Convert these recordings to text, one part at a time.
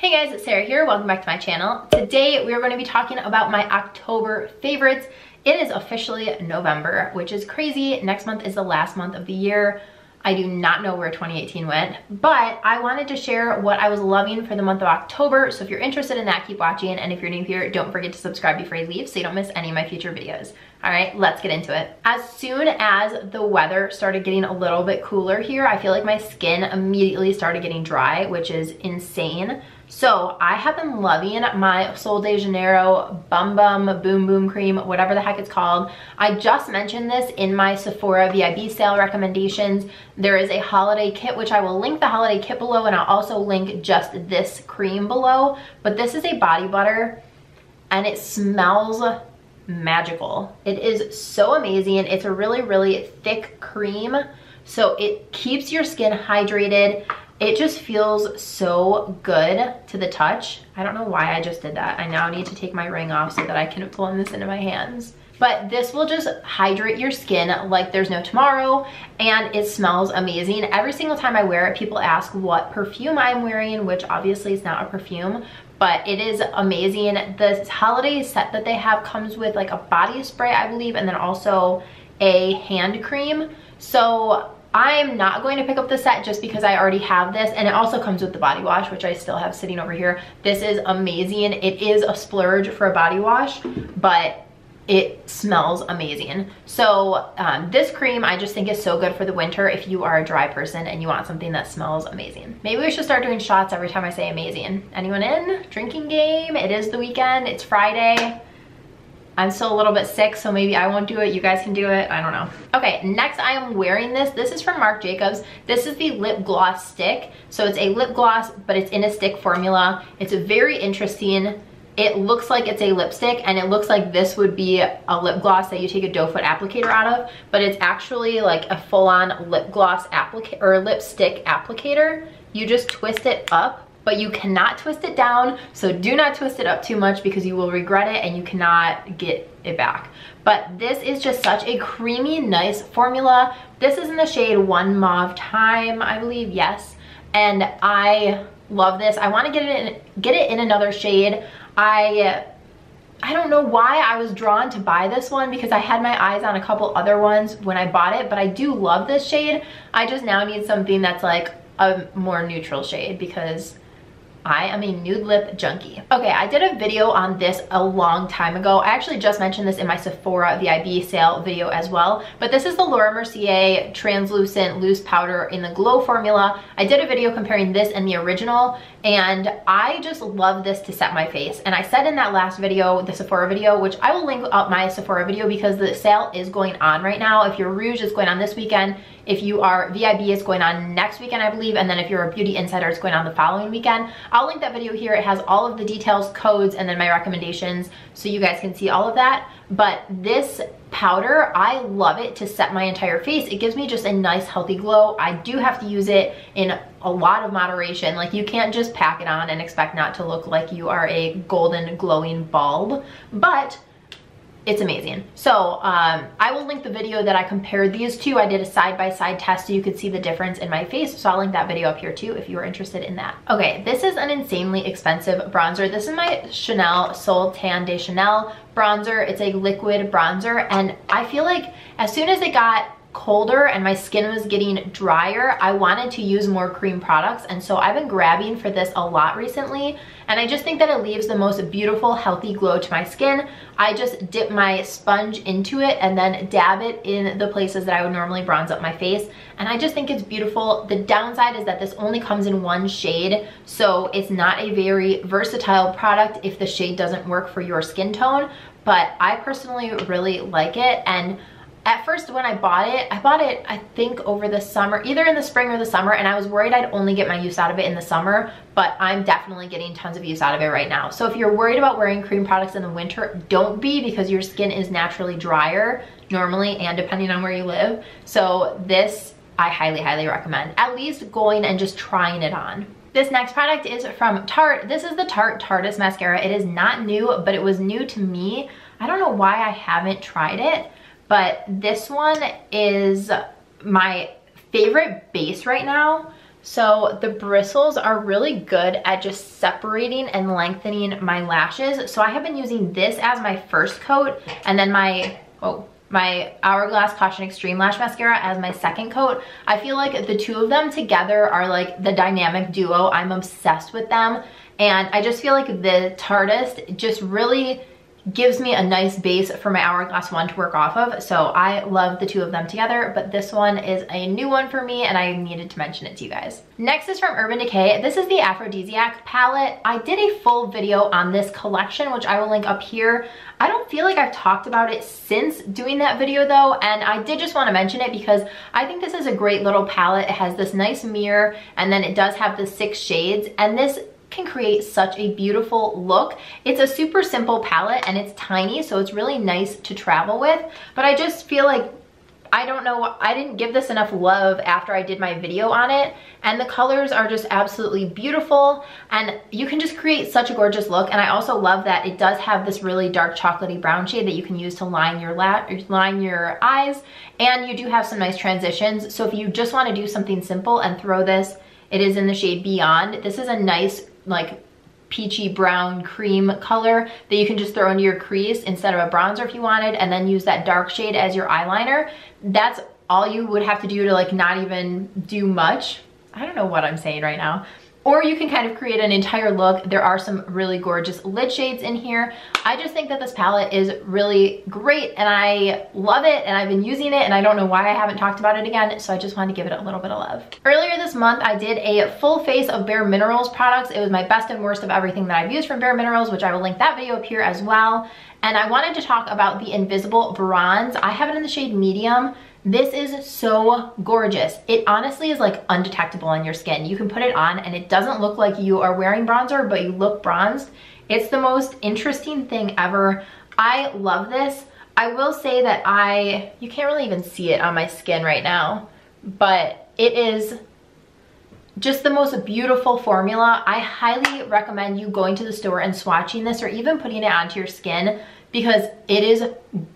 Hey guys, it's Sarah here. Welcome back to my channel. Today we are going to be talking about my October favorites. It is officially November, which is crazy. Next month is the last month of the year. I do not know where 2018 went, but I wanted to share what I was loving for the month of October. So if you're interested in that, keep watching. And if you're new here, don't forget to subscribe before you leave so you don't miss any of my future videos. All right, let's get into it. As soon as the weather started getting a little bit cooler here, I feel like my skin immediately started getting dry, which is insane. So I have been loving my Sol de Janeiro Bum Bum Boom Boom Cream, whatever the heck it's called. I just mentioned this in my Sephora VIB sale recommendations. There is a holiday kit, which I will link the holiday kit below, and I'll also link just this cream below. But this is a body butter, and it smells magical. It is so amazing. It's a really, really thick cream, so it keeps your skin hydrated. It just feels so good to the touch. I don't know why I just did that. I now need to take my ring off so that I can blend this into my hands. But this will just hydrate your skin like there's no tomorrow, and it smells amazing. Every single time I wear it, people ask what perfume I'm wearing, which obviously is not a perfume, but it is amazing. This holiday set that they have comes with like a body spray, I believe, and then also a hand cream. So I'm not going to pick up the set just because I already have this, and it also comes with the body wash, which I still have sitting over here. This is amazing. It is a splurge for a body wash, but it smells amazing. So this cream I just think is so good for the winter if you are a dry person and you want something that smells amazing. Maybe we should start doing shots every time I say amazing. Anyone in? Drinking game. It is the weekend. It's Friday. I'm still a little bit sick, so maybe I won't do it. You guys can do it. I don't know. Okay, next I am wearing this. This is from Marc Jacobs. This is the lip gloss stick. So it's a lip gloss, but it's in a stick formula. It's very interesting. It looks like it's a lipstick, and it looks like this would be a lip gloss that you take a doe foot applicator out of, but it's actually like a full-on lip gloss applicator or lipstick applicator. You just twist it up, but you cannot twist it down, so do not twist it up too much because you will regret it and you cannot get it back. But this is just such a creamy, nice formula. This is in the shade One Mauve Time, I believe, yes. And I love this. I want to get it in another shade. I don't know why I was drawn to buy this one because I had my eyes on a couple other ones when I bought it, but I do love this shade. I just now need something that's like a more neutral shade because I am a nude lip junkie. Okay, I did a video on this a long time ago. I actually just mentioned this in my Sephora VIB sale video as well, but this is the Laura Mercier translucent loose powder in the glow formula. I did a video comparing this and the original, and I just love this to set my face. And I said in that last video, the Sephora video, which I will link up my Sephora video because the sale is going on right now. If you're Rouge, it's going on this weekend. If you are VIB, it's going on next weekend, I believe. And then if you're a Beauty Insider, it's going on the following weekend. I'll link that video here. It has all of the details, codes, and then my recommendations so you guys can see all of that. But this powder, I love it to set my entire face. It gives me just a nice healthy glow. I do have to use it in a lot of moderation. Like, you can't just pack it on and expect not to look like you are a golden glowing bulb, but it's amazing. So I will link the video that I compared these two. I did a side-by-side test so you could see the difference in my face. So I'll link that video up here too if you are interested in that. Okay, this is an insanely expensive bronzer. This is my Chanel Soleil Tan de Chanel bronzer. It's a liquid bronzer, and I feel like as soon as it got colder and my skin was getting drier, I wanted to use more cream products, and so I've been grabbing for this a lot recently, and I just think that it leaves the most beautiful healthy glow to my skin. I just dip my sponge into it and then dab it in the places that I would normally bronze up my face, and I just think it's beautiful. The downside is that this only comes in one shade, so it's not a very versatile product if the shade doesn't work for your skin tone, but I personally really like it. And at first when I bought it I think over the summer, either in the spring or the summer, and I was worried I'd only get my use out of it in the summer, but I'm definitely getting tons of use out of it right now. So if you're worried about wearing cream products in the winter, don't be, because your skin is naturally drier normally and depending on where you live. So this I highly, highly recommend at least going and just trying it on. This next product is from Tarte. This is the Tarte Tarteist Mascara. It is not new, but it was new to me. I don't know why I haven't tried it, but this one is my favorite base right now. So the bristles are really good at just separating and lengthening my lashes. So I have been using this as my first coat, and then my Hourglass Caution Extreme Lash Mascara as my second coat. I feel like the two of them together are like the dynamic duo. I'm obsessed with them. And I just feel like the Tarteist just really gives me a nice base for my Hourglass one to work off of. So I love the two of them together, but this one is a new one for me and I needed to mention it to you guys. Next is from Urban Decay. This is the Aphrodisiac palette. I did a full video on this collection, which I will link up here. I don't feel like I've talked about it since doing that video though, and I did just want to mention it because I think this is a great little palette. It has this nice mirror, and then it does have the 6 shades, and this can create such a beautiful look. It's a super simple palette and it's tiny, so it's really nice to travel with, but I just feel like, I don't know, I didn't give this enough love after I did my video on it, and the colors are just absolutely beautiful, and you can just create such a gorgeous look. And I also love that it does have this really dark chocolatey brown shade that you can use to line your eyes, and you do have some nice transitions. So if you just want to do something simple and throw this, it is in the shade Beyond. This is a nice like peachy brown cream color that you can just throw into your crease instead of a bronzer if you wanted, and then use that dark shade as your eyeliner. That's all you would have to do to like not even do much. I don't know what I'm saying right now. Or you can kind of create an entire look. There are some really gorgeous lid shades in here. I just think that this palette is really great and I love it, and I've been using it, and I don't know why I haven't talked about it again, so I just wanted to give it a little bit of love. Earlier this month, I did a full face of Bare Minerals products. It was my best and worst of everything that I've used from Bare Minerals, which I will link that video up here as well. And I wanted to talk about the Invisible Bronze. I have it in the shade Medium. This is so gorgeous. It honestly is like undetectable on your skin. You can put it on and it doesn't look like you are wearing bronzer, but you look bronzed. It's the most interesting thing ever. I love this. I will say that you can't really even see it on my skin right now, but it is just the most beautiful formula. I highly recommend you going to the store and swatching this, or even putting it onto your skin, because it is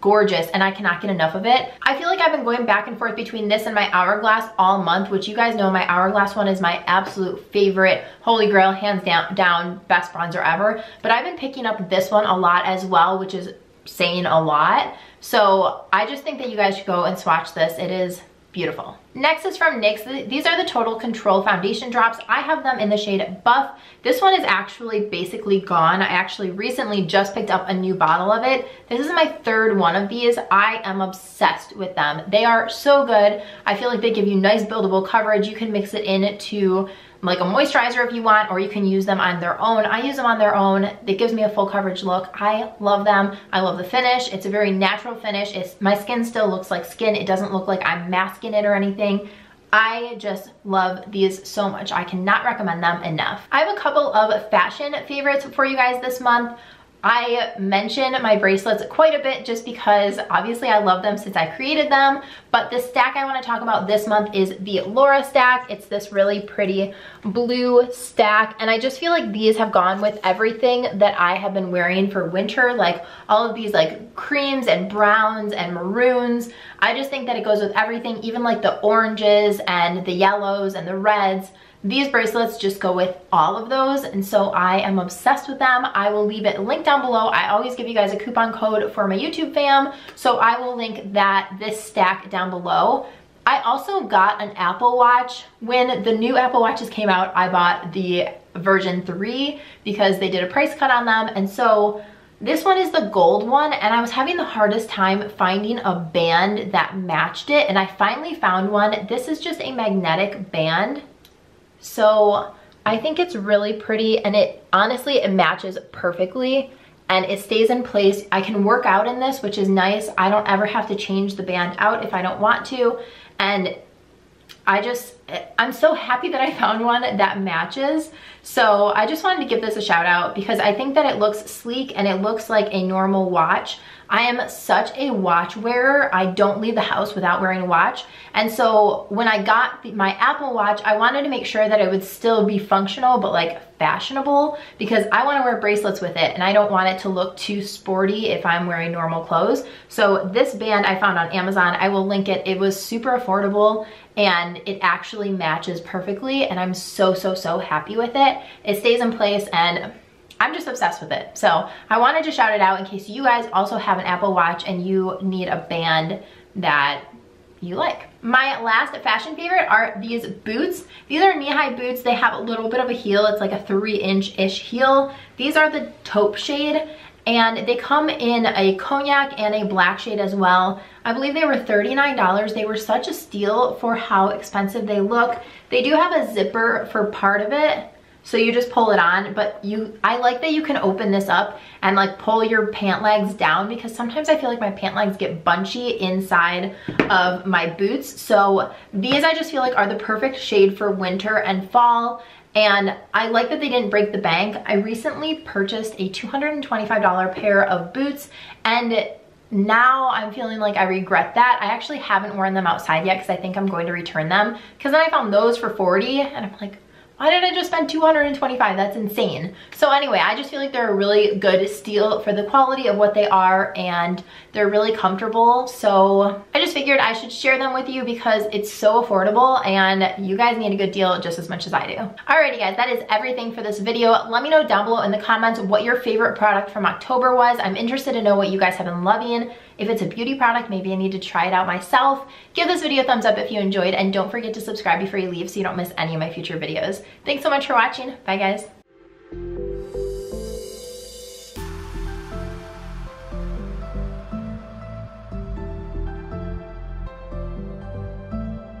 gorgeous and I cannot get enough of it. I feel like I've been going back and forth between this and my Hourglass all month, which you guys know my Hourglass one is my absolute favorite, holy grail, hands down, best bronzer ever. But I've been picking up this one a lot as well, which is saying a lot. So I just think that you guys should go and swatch this. It is beautiful. Next is from NYX. These are the Total Control Foundation Drops. I have them in the shade Buff. This one is actually basically gone. I actually recently just picked up a new bottle of it. This is my third one of these. I am obsessed with them. They are so good. I feel like they give you nice buildable coverage. You can mix it into like a moisturizer if you want, or you can use them on their own. I use them on their own. It gives me a full coverage look. I love them. I love the finish. It's a very natural finish. My skin still looks like skin. It doesn't look like I'm masking it or anything. I just love these so much. I cannot recommend them enough. I have a couple of fashion favorites for you guys this month. I mention my bracelets quite a bit just because obviously I love them since I created them, but the stack I want to talk about this month is the Laura stack. It's this really pretty blue stack, and I just feel like these have gone with everything that I have been wearing for winter, like all of these like creams and browns and maroons. I just think that it goes with everything, even like the oranges and the yellows and the reds. These bracelets just go with all of those, and so I am obsessed with them. I will leave it linked down below. I always give you guys a coupon code for my YouTube fam, so I will link this stack down below. I also got an Apple Watch. When the new Apple Watches came out, I bought the version 3 because they did a price cut on them, and so this one is the gold one, and I was having the hardest time finding a band that matched it, and I finally found one. This is just a magnetic band. So I think it's really pretty, and it honestly, it matches perfectly and it stays in place. I can work out in this, which is nice. I don't ever have to change the band out if I don't want to. And I'm so happy that I found one that matches. So I just wanted to give this a shout out because I think that it looks sleek and it looks like a normal watch. I am such a watch wearer. I don't leave the house without wearing a watch. And so when I got my Apple Watch, I wanted to make sure that it would still be functional, but like fashionable, because I want to wear bracelets with it and I don't want it to look too sporty if I'm wearing normal clothes. So this band I found on Amazon, I will link it. It was super affordable and it actually actually matches perfectly, and I'm so, so, so happy with it. It stays in place, and I'm just obsessed with it. So I wanted to shout it out in case you guys also have an Apple Watch and you need a band that you like. My last fashion favorite are these boots. These are knee-high boots. They have a little bit of a heel. It's like a 3-inch-ish heel. These are the taupe shade, and they come in a cognac and a black shade as well. I believe they were $39. They were such a steal for how expensive they look. They do have a zipper for part of it, so you just pull it on, but I like that you can open this up and like pull your pant legs down, because sometimes I feel like my pant legs get bunchy inside of my boots. So these I just feel like are the perfect shade for winter and fall. And I like that they didn't break the bank. I recently purchased a $225 pair of boots, and now I'm feeling like I regret that. I actually haven't worn them outside yet because I think I'm going to return them, because then I found those for $40 and I'm like, why did I just spend $225? That's insane. So anyway, I just feel like they're a really good steal for the quality of what they are, and they're really comfortable. So I just figured I should share them with you because it's so affordable and you guys need a good deal just as much as I do. Alrighty guys, that is everything for this video. Let me know down below in the comments what your favorite product from October was. I'm interested to know what you guys have been loving. If it's a beauty product, maybe I need to try it out myself. Give this video a thumbs up if you enjoyed, and don't forget to subscribe before you leave so you don't miss any of my future videos. Thanks so much for watching. Bye guys.